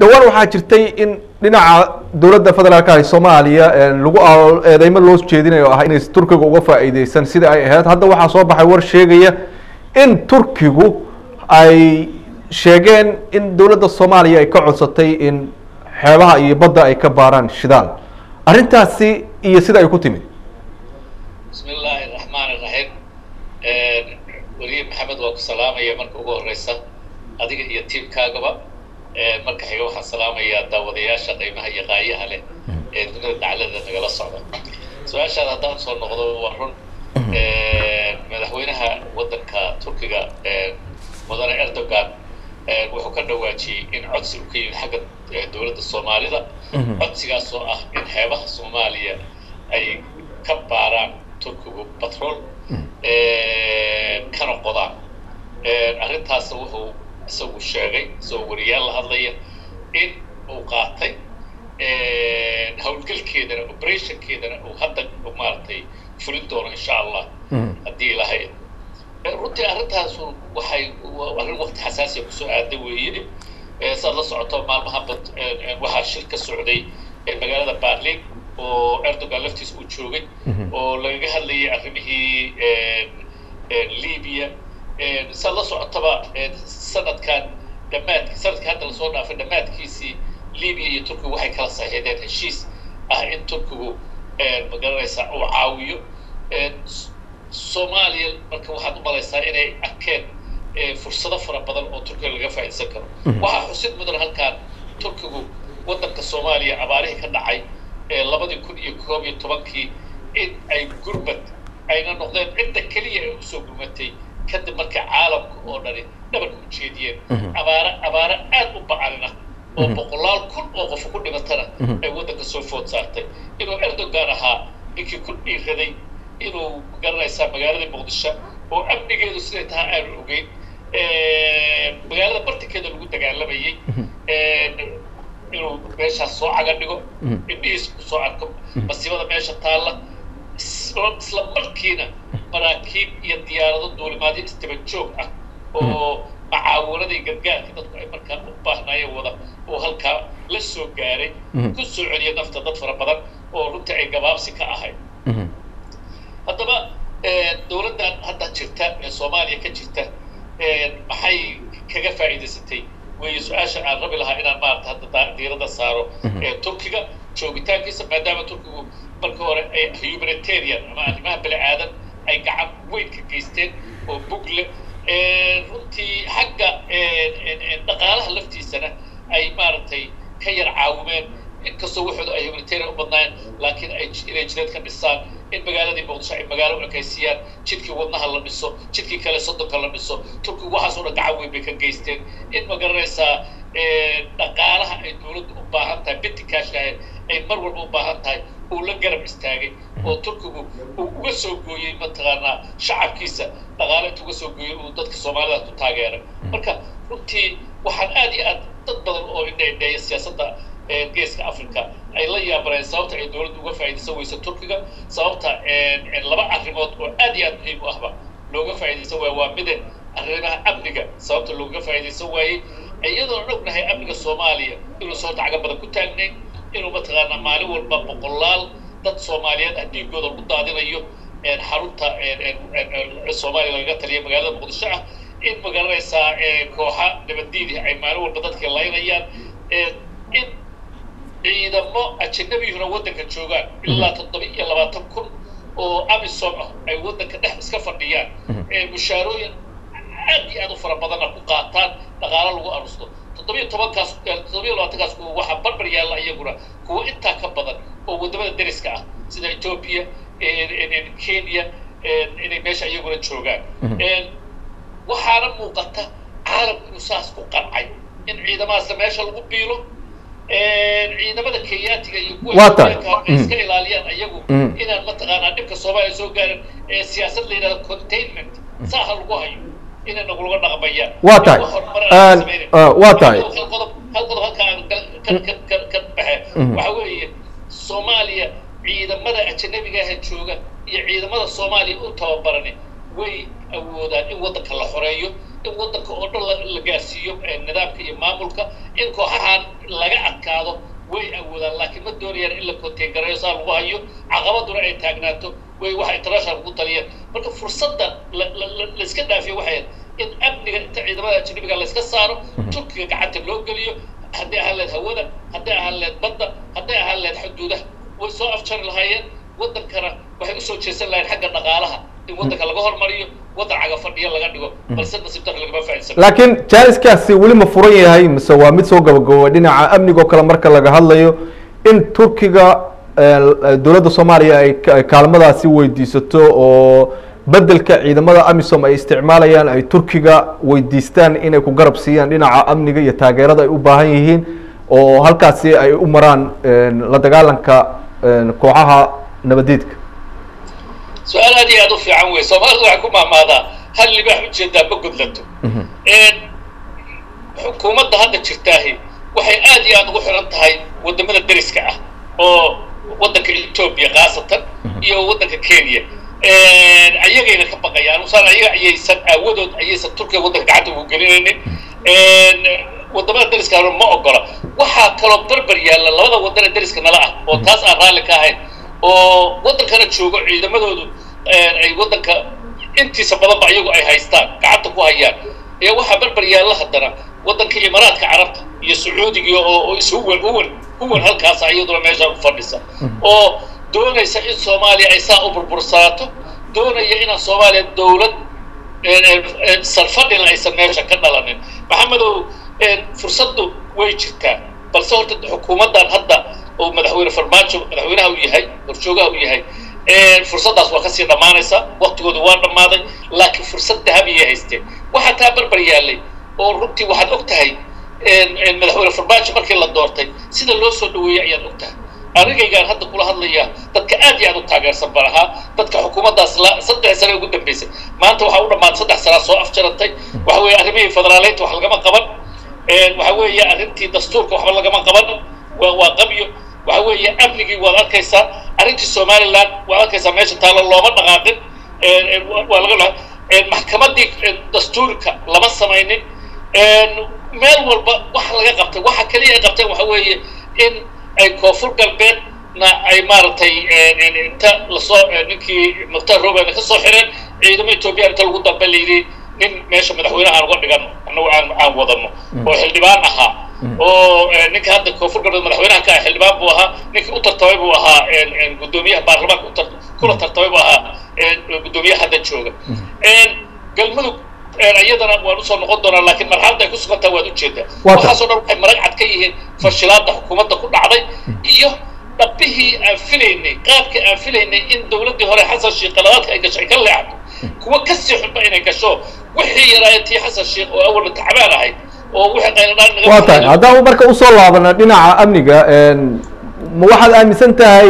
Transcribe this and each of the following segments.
dhawaan waxaa jirtay in dhinaca dawladda federaalka ee Soomaaliya lagu eedeymo loo jeedinayo ah inay Turkiga uga faa'iideysan sida ay ahayd hadda waxa soo baxay war sheegaya in Turkigu ay sheegeen in dawladda Soomaaliya ay ka codsatay in xeebaha iyo badda ay ka baaraan shidaal arintaasi iyo sida ay ku timid bismillahir rahmanir rahim wariye maxamed oo salaamaya marka ugu horeysa adiga iyo tiimkaagaba marka xiga waxaan salaamaya daawadayaasha qiimaha iyo qaayaha leh ee dawladda dacalada nagala socda su'aasha haddaan soo noqdo waa run madaxweynaha wadanka Turkiga mudane Erdogan wuxuu ka dhawaajiyay in codsi uu ka yimid xagga dawladda Soomaalida codsigaas oo ah in xeebaha Soomaaliya ay ka baaraan Turkiga patrol kana qodaan arrintaas wuxuu isagu sheegay soo wariyaal la hadlaya in uu qaatay hawlgalkeedana operationkeedana uu hadda u maartay fulin doono insha Allah haddii lahayd runtii arrintaas waxay arrin waqti xasaasi ku soo aaday weeyeen saad la socoto maalmaha waxaa shir ka socday magaalada Berlin oo Erdogan laftiisa uu joogay oo laga hadlayay arrimihii Libya saad la socotoba sanadkan sanadka hadda lasoo dhaafay dhammaadkiisii Libya iyo Turkiga waxay kala saxiixdeen heshiis ah in Turkigu magalaysa uu caawiyo Soomaaliya marka waxaad u malaysaa inay arkeen fursado fara badan oo Turkiga laga faa'iideysan karo waxa xusid mudan halkaan Turkigu wadanka Soomaaliya abaarihii ka dhacay 2011 in ay gurbad ayna noqdeen cidda kaliya ee soo gurmatay kadib markii caalamku oo dhan dhabar u jeediyeen abaara aad u ba'alna oo boqolaal kun oo qof ku dhimatana ay wadanka soo food saartay inuu Erdogan ahaa ninkii ku dhiiray inuu garaysa magaalada Muqdisho oo amnigeedu sidee tahay aan ogeyn magaalada bartikeeda lagu dagaalamayay inuu meesha soo caga dhigo indhiis ku soo arko masiibada meesha taala isla markiina maraakiib iyo diyaarado duulimaad istaba joog ah oo macaawiinada iyo gargaarka dadku ay markaa u baahnayeen wada oo halkaa la soo gaaray ku soo celiya nafta dad fara badan oo runtii ay gabaabsi ka ahayd haddaba dawladdan hadda jirta ee Soomaaliya ka jirta maxay kaga faa'iideysatay way su'aasha aan rabi lahaa inaan maarta hadda diiradda saaro ee Turkiga joogitaankiisa maadaama Turkigu marka hore ay humanitarian ama arrimaha bini'aadan ay gacan weyn ka geysteen oo bugle runtii xagga dhaqaalaha laftiisana ay maartay ka yar caawimeen inkastoo waxooda ay humanitarian u badnaayeen laakiin ay jireed ka dhisaan in magaalada Muqdisho ay magaalo u kaysiyaan jidkii wadnaha la dhiso jidkii kale sodonka la dhiso Turkigu waxaas oo gacan weyn bay ka geysteen in ma garanaysaa dhaqaalaha ay dawladdu u baahan tahay biddi kaasha ay mar walba u baahan tahay uu la garab istaagay oo Turkigu uu uga soo gooyay mataqaanaa shacabkiisa dhaqaalaha uga soo gooyay uu dadka Soomaalida ku taageeray marka runtii waxaan aad iyo aad dad badan oo indheeya siyaasadda geeska Afrika ay la yaabareen sababta ay dawladdu uga faa'iideysan wayso Turkiga sababta laba arrimood oo aad iyo aad muhiim u ahba looga faa'iideysan waa mid arrimaha amniga sababta looga faa'iideysan waayay iyadoo dhugnahay amniga Soomaaliya inuu soo dhaca badan ku taagnay inuu mataqaana maalin walba boqolaal dad Soomaaliyeed ah dhiigooda u daadinayo xarunta Soomaaliya laga taliya magaalada Muqdisho ah in magalaysa kooxa nabadiidi ay maalin walba dadka laynayaan in ciidamo ajnabiyuuna wadanka joogaan ilaa 72000 oo amisom ah ay wadanka dhex iska fadhiyaan mushaarooyin aad aad u fara badan ku qaataan dhaqaalaha lagu arusto 17 kaas waxa barbar yaal ayaguna kuwa inta ka badan oo wadamada dariska ah sida Ethiopia Kenya inay meesha ayaguna joogaan waxaana muuqata caalamku saas ku qarcay in ciidamada meesha lagu biilo ciidamada Kenyaatiga iyo kuwa iska ilaaliyaan ayagu inaan mataqaanaa dhibka Soomaaliya soo gaarin siyaasad la yiraahdo containment saha lagu hayo ina nagu la dhaqmayaan waa taay halka halkaan ka baxay waxa weeye Soomaaliya ciidamada ajnabiga ah jooga iyo ciidamada Soomaaliya u tababaran way awoodaan in wadanka la xoreeyo waddanka oo dhan la gaasiyo nidaamka iyo maamulka in kooxahan laga adkaado way awoodaan laakiin ma doonayaan in la koonteyn gareeyo saa lagu hayo caqabaduna ay taagnaato way waxa international ugu taliyeen marka fursadda la iska dhaafiyo waxay in amniga inta ciidamada ajnabiga la iska saaro Turkiga gacanta loo geliyo haddii aan leed hawada haddii aan leed badda haddii aan leed xuduudaha way soo afjar lahaayeen waddankana waxay u soo jeesan lahaayeen xagga dhaqaalaha laakiin jaaliskaasi weli ma furan yahay mise waa mid soo gabagabooba dhinaca amniga oo kale marka laga hadlayo in Turkiga dowladda Soomaaliya ay kaalmadaasi weydiisato oo bedelka ciidamada AMISOM ay isticmaalayaan ay Turkiga weydiistaan inay ku garab siiyaan dhinaca amniga iyo taageerada ay u baahan yihiin oo halkaasi ay u maraan la dagaalanka kooxaha nabadeedka سؤال هذه أضف في عموي سؤال لكم ماذا هل اللي بحب جدا بقدلته حكومة هذا الشرتاهي وحي آدي أضغو حرنتهاي ودمنا الدرس كعه ودك إثيوبيا خاصة يو ودك كينيا عيقين الحبقة يعني وصار عيسان أودود عيسان تركيا ودك عدو وقليلين ودمنا الدرس كعه ما أقرأ وحا كلام دربريا للوضع ودنا الدرس كنلاقه وطاس أرالك هاي oo waddanka joogo ciidamadoodu ay waddanka intiisa badan baa iyagu ay haystaan gacanta ku hayaan ee waxa barbar yaalla hadana waddanka Imaaraadka Carabta iyo Sacuudiga oo isugu wal halkaas ayadoo meesha u fadhisa oo doonaysa in Soomaaliya ay saa u burbursaato doonaya in Soomaaliya dawlad sarfadil ay sameeyso ka dhalanin maxamedow fursadu way jirtaa balse horta xukuumadan hadda oo madaxweyne farmaajo madaxweynaha uu yahay warjoogaha uu yahay fursadaas waa ka sii dhamaanaysa waqtigoodu waa dhamaaday laakiin fursad dahab ay haysteen waxa taa barbar yaalay oo runtii waxaad ogtahay madaxweyne farmaajo markii la doortay sida loo soo dhaweeyay ayaad ogtahay arigaygaan hadda kula hadlaya dadka aad iyo aad u taageersan baraha dadka xukuumadaas la 3 sano ugu dambeysay maanta waxa u dhamaan 3 sano soo afjarantay waxa weeye arrimihii federaaleed wax laga ma qaban waxa weeye arrintii dastuurka wax laga ma qaban waa qabiyo وأنا أقول لك أن أنا أقول لك أن أنا أقول لك أن أنا أقول لك أن أنا أقول لك أن أنا أقول لك أن أنا أقول لك أن أنا أقول لك أن أنا أقول لك أن أنا أقول لك أن أنا أقول لك أن أنا أقول oo ninka hadda koonfur galbeed madaxweynaha ka xildhibaan buu ahaa ninka u tartamay buu ahaa gudoomiyaha baarlamaanka kula tartamay buu ahaa gudoomiyaha hadda jooga galmudug iyadana waan u soo noqon doonaa laakiin marxaladda ay ku sugantaa waad u jeedaa waxaasoo dhan waxay marag cad ka yihiin fashilaadda xukuumadda ku dhacday iyo dhabbihii aan filaynay qaabkii aan filaynay in dowladdii hore xasan sheekh qaladaadka ay gashay ka leexdo kuwa kasii xunba inay gasho wixii yaraayatay xasan sheekh oo awalna tacbaan ahayd haddaan marka usoo laabana dhinaca amniga ma waxaad aaminsan tahay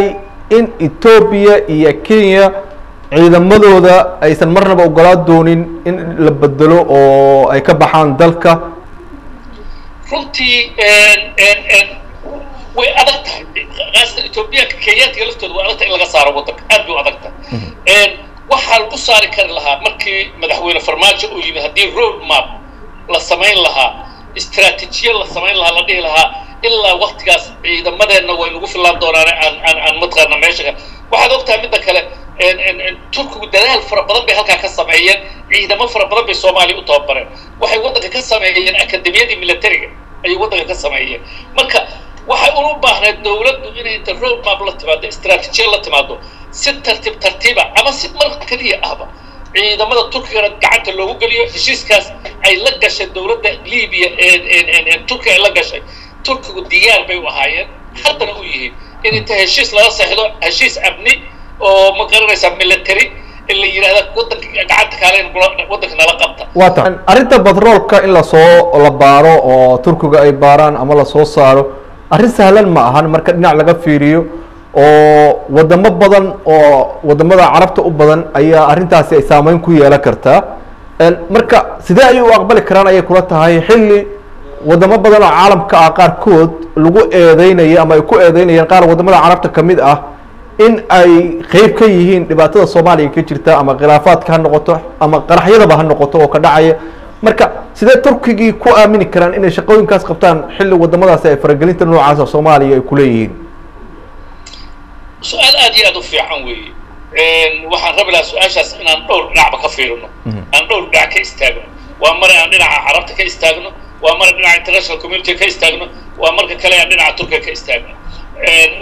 in Ethiopia iyo Kenya ciidamadooda aysan marnaba ogolaa doonin in la bedelo oo ay ka baxaan dalka runtii way adag tahay qaasatan Ethiopia Kenya laftooda waa adag tahay in laga saaro waddanka aad u adag tahay waxaa lagu saari kari lahaa markii madaxweyne farmaajo uu yimid haddii road map la samayn lahaa استراتيجية الله سمعين لها الله ديه لها إلا وقت جاس إذا ماذا إنه وينقف الله دوران عن مطرنا ماشية واحد وقتها بدك له إن تركوا دلها الفربلان بهالك كسبعين إذا ما فربلان بالصومالي وطابرين واحد وضع كسبعين أكاديمية دي ملترية أي وضع كسبعين مركا واحد أوروبا هنا الدولة دغينه تروب ما بلت بعده استراتيجية الله تماده ست ترتيبة أما ست مرة كليه أبا ciidamada Turkiga gacanta loogu galiyo heshiiskaas ay la gashay dawladda Liibiya ee Turkiga ay la gashay Turkigu diyaar bay u ahaayeen haddana u yihiin in inta heshiis la saxdo heshiis amni oo ma garanaysa military in la yiraahdo waddanka gacanta kale waddanka la qabta waatan arinta badroolka in la soo la baaro oo Turkiga ay baaraan ama la soo saaro arin sahlan ma ahan marka dhinac laga fiiriyo oo wadamo badan oo wadamada Carabta u badan ayaa arintaasi ay saameyn ku yeelan kartaa marka sidee ay u aqbali karaan ay kula tahay xilli wadamo badan oo caalamka ah qaar kood lagu eedeynay ama ay ku eedeynayaan qaar wadamada Carabta kamid ah in ay qayb ka yihiin dhibaatada Soomaaliya ka jirta ama khilaafaadka ha noqoto ama qaraxyada ba ha noqoto oo ka dhacaya marka sidee Turkiga ku aamini karaan inay shaqooyinkaas qabtaan xilli wadamadaas ay faragelinta noocaas oo Soomaaliya ay ku leeyeen su'aal aad iyo aad u fiican weeye waxaan rabaa su'aashaas inaan dhowr dhinac ka fiirino aan dhowr dhinac ka istaagno waa mar aan dhinaca Carabta ka istaagno waa mar dhinaca international community ka istaagno waa marka kale aan dhinaca Turkiga ka istaagno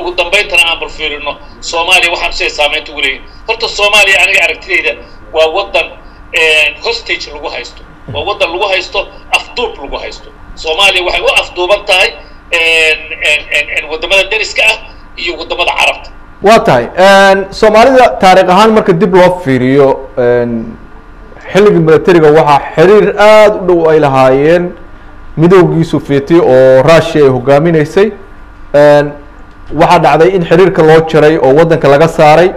ugu dambeeytana aan bal fiirino Soomaaliya waxaan soo saameeyay ugu leeyeen horta Soomaaliya aniga aragtidayda waa wadan hostage lagu haysto ووضع لوهايستو أفضل لوهايستو سومالي وحي وأفضل بنتاي إن ودمنا الدرس كأه يودمنا عرفت واتاي إن سومالي تاريخ هان مركز دبلوف فيريو إن حلق مدرتيرجا وها حرير آد لو إلى هاين مدوجي سوفيتي أو راشيا هجامين هسي إن واحد عداي إن حرير كلاج شري أو ودن كلاج ساري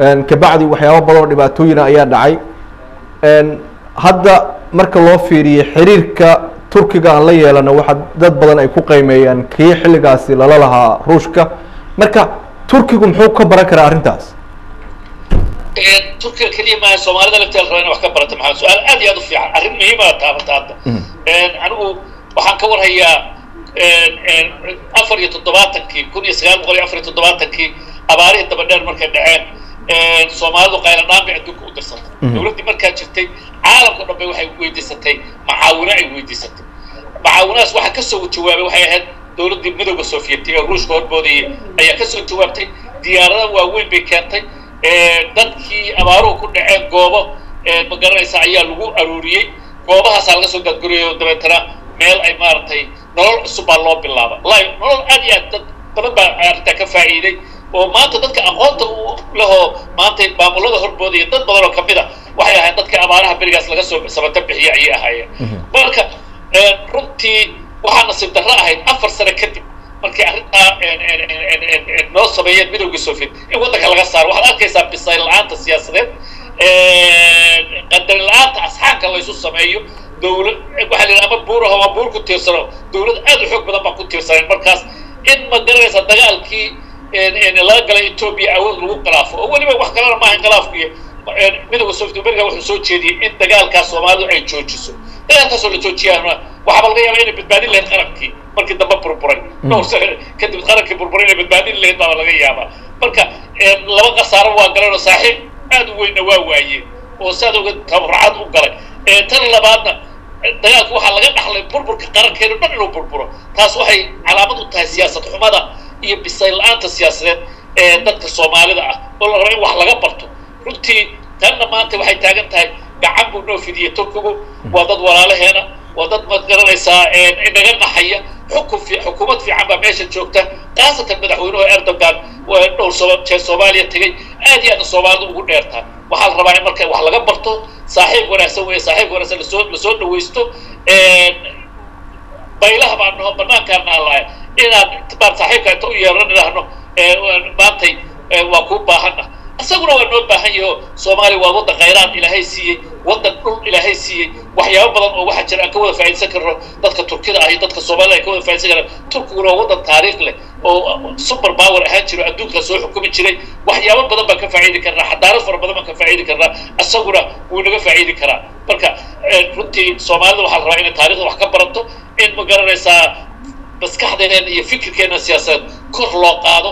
إن كبعدي وحياة بلور نباتوينا أيا دعي إن هذا marka loo fiiriyo xiriirka Turkiga aan la yeelano waxa dad badan ay ku qeymeeyaan kii xiligaasi la lahaa Ruushka marka Turkigu muxuu ka baran karaa arintaas Turkiga kaliya ma Soomaalida lafteeda raayna wax ka barata maxaa su'aal aad iyo aad u fiican arrin muhiim ah taabataada anigu waxaan ka warhayaa 1974kii 1974kii abaarihii daba dheer markay dhaceen Soomaalidu qaylan daan bixid ku dirsatay dawladdu markaa jirtay عالم كنا بيوحي ويدي ستي معاونة ويدي ستي معاونة واحد كسر وتجوابه وحي هاد دولة المدن السوفيتية روس غرب ودي أي كسر وتجوابتي ديارة ووين بكانتي دكتي أمارو كنا عن جوابه مقرر سعيا لغو أروري جوابها سالك سو دكتوري دمترا مال إمارتي نقول سبحان الله بالله لا نقول أدي تنبأ أرتكب فائدة وما تدك أقوات له ما تباملوه غرب ودي تنبأ كميدا waxay ahayd dadka abaaraha barigaas laga soo sabata bixiya ay ahaayeen marka runtii waxa nasib darro ahayd 4 sano kadib markii arinta noo sameeyay midowga Soviet ee wadanka laga saar waxaad arkaysaa bisayl la'aanta siyaasadeed qadar la'aanta asxaabka la isu sameeyo dawlad waxa la yiraahdo buuraha buur ku tiirsano dawlad aad u xoog badan ba ku tiirsaneen markaas in madaraysa dagaalkii la galay Ethiopia awood lagu qalaafo oo waliba wax kale ma ahayn qalaafkii midowga Soviet Union wuxuu soo jeediyay in dagaalka Soomaalidu ay joojiso dagaalkaas oo la joojiyayna waxa laga yaabaa inay badbaadin lahayd qarabkii markii dambe burburay kadib qarabkii burburay inay badbaadin lahayd baa laga yaabaa marka laba qasaaro waa galeen oo saaxiib aad u weyn waa waayeen oo sadowga tabaracad u galay tan labaadna dagaalku waxa laga dhaxlay burburka qarankeena dhan inuu burburo taas waxay calaamad u tahay siyaasad xumada iyo bisayl la'aanta siyaasadeed ee dadka Soomaalida ah oo la rabay wax laga barto runtii tan maanta waxay taagan tahay gacan buu noo fidiyo Turkigu waa dad walaalaheena waa dad ma garanaysaa in naga dhaxaya xukuumad fiican baa meesha joogta qaasatan madaxweynaha Erdogan oo dhowr Soomaaliya tagay aad iyo aad Soomaalidu ugu dheertaan waxaa la rabaa in markay wax laga barto saaxiib wanaagsan weeye saaxiib wanaagsan la soo dhaweysto baylaha baan noo banaanka naalay inaad tabar saaxiibka inta u yeeran lahno maantay waa ku baahanaa asaguna waa noo baahan yahay Soomaaliya waa wadan khayraad Ilaahay siiyay wadan dhul Ilaahay siiyay waxyaabo badan oo waxa jira ka wada faa'iideysan karo dadka Turkida ah iyo dadka Soomaaliya ka wada faa'iideysan karo Turkigu waa wadan taariikh leh oo super power ah jiro adduunka soo xukumi jiray waxyaabo badan ba ka faa'iidi kara xadaaro far badan ba ka faa'iidi kara asaguna wuu naga faa'iidi kara marka runtii Soomaalidu waxa la rabaa in taariikhda wax ka barato in ma garanaysaa maskaxdeena iyo fikirkeena siyaasadeed kor loo qaado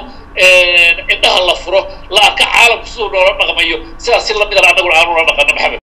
إنها اللفرة لا كعالم سودان رقميو سأسير لمدة عن نقول عن رقمنا محمد